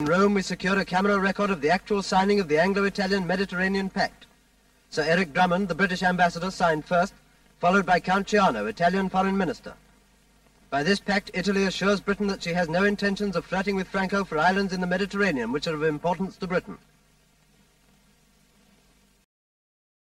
In Rome, we secured a camera record of the actual signing of the Anglo-Italian Mediterranean Pact. Sir Eric Drummond, the British ambassador, signed first, followed by Count Ciano, Italian foreign minister. By this pact, Italy assures Britain that she has no intentions of flirting with Franco for islands in the Mediterranean which are of importance to Britain.